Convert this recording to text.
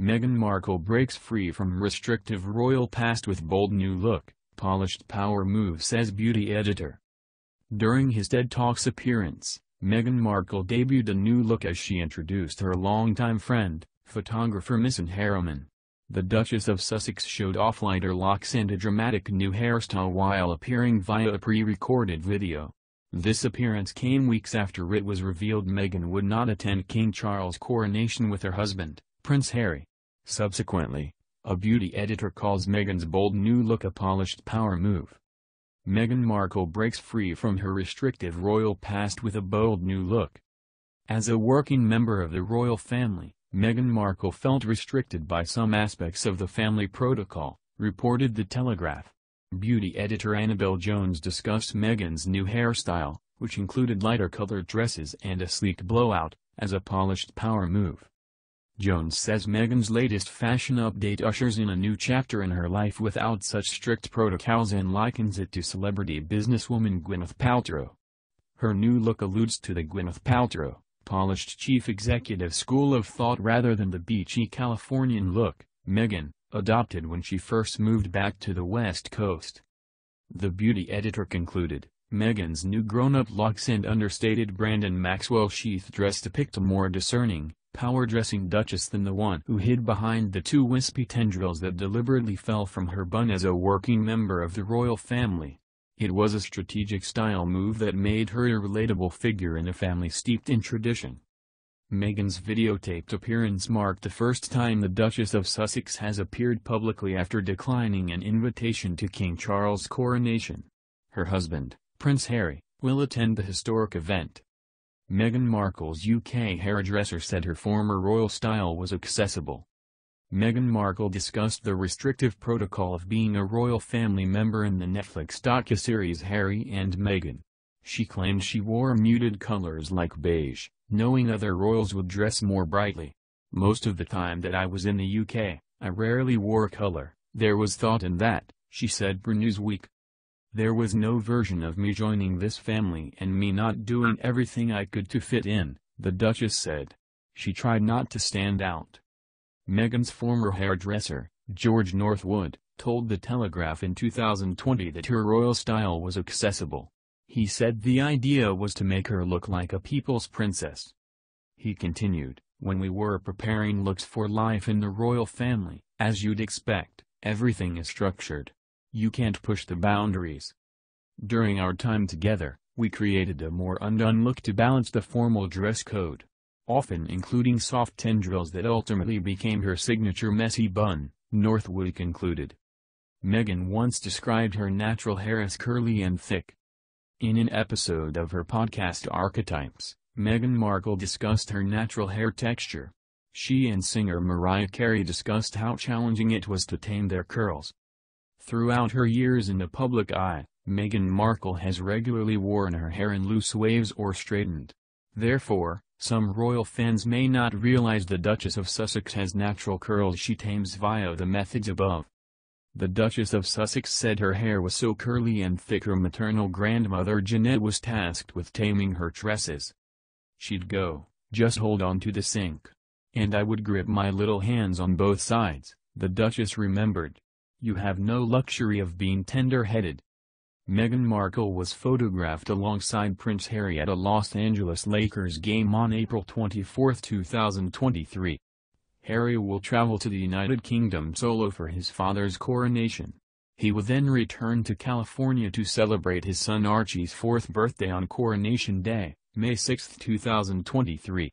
Meghan Markle breaks free from restrictive royal past with bold new look, polished power move, says beauty editor. During his TED Talks appearance, Meghan Markle debuted a new look as she introduced her longtime friend, photographer Misan Harriman. The Duchess of Sussex showed off lighter locks and a dramatic new hairstyle while appearing via a pre-recorded video. This appearance came weeks after it was revealed Meghan would not attend King Charles' coronation with her husband, Prince Harry. Subsequently, a beauty editor calls Meghan's bold new look a polished power move. Meghan Markle breaks free from her restrictive royal past with a bold new look. As a working member of the royal family, Meghan Markle felt restricted by some aspects of the family protocol, reported The Telegraph. Beauty editor Annabelle Jones discussed Meghan's new hairstyle, which included lighter colored dresses and a sleek blowout, as a polished power move. Jones says Meghan's latest fashion update ushers in a new chapter in her life without such strict protocols and likens it to celebrity businesswoman Gwyneth Paltrow. Her new look alludes to the Gwyneth Paltrow, polished chief executive school of thought rather than the beachy Californian look Meghan adopted when she first moved back to the West Coast. The beauty editor concluded, Meghan's new grown-up locks and understated Brandon Maxwell sheath dress depict a more discerning, power-dressing duchess than the one who hid behind the two wispy tendrils that deliberately fell from her bun as a working member of the royal family. It was a strategic style move that made her a relatable figure in a family steeped in tradition. Meghan's videotaped appearance marked the first time the Duchess of Sussex has appeared publicly after declining an invitation to King Charles' coronation. Her husband, Prince Harry, will attend the historic event. Meghan Markle's UK hairdresser said her former royal style was accessible. Meghan Markle discussed the restrictive protocol of being a royal family member in the Netflix docuseries Harry and Meghan. She claimed she wore muted colors like beige, knowing other royals would dress more brightly. Most of the time that I was in the UK, I rarely wore color, there was thought in that, she said for Newsweek. There was no version of me joining this family and me not doing everything I could to fit in, the Duchess said. She tried not to stand out. Meghan's former hairdresser, George Northwood, told The Telegraph in 2020 that her royal style was accessible. He said the idea was to make her look like a people's princess. He continued, when we were preparing looks for life in the royal family, as you'd expect, everything is structured. You can't push the boundaries. During our time together, we created a more undone look to balance the formal dress code, often including soft tendrils that ultimately became her signature messy bun, Northwood concluded. Meghan once described her natural hair as curly and thick. In an episode of her podcast Archetypes, Meghan Markle discussed her natural hair texture. She and singer Mariah Carey discussed how challenging it was to tame their curls. Throughout her years in the public eye, Meghan Markle has regularly worn her hair in loose waves or straightened. Therefore, some royal fans may not realize the Duchess of Sussex has natural curls she tames via the methods above. The Duchess of Sussex said her hair was so curly and thick her maternal grandmother Jeanette was tasked with taming her tresses. She'd go, just hold on to the sink. And I would grip my little hands on both sides, the Duchess remembered. You have no luxury of being tender-headed. Meghan Markle was photographed alongside Prince Harry at a Los Angeles Lakers game on April 24, 2023. Harry will travel to the United Kingdom solo for his father's coronation. He will then return to California to celebrate his son Archie's 4th birthday on Coronation Day, May 6, 2023.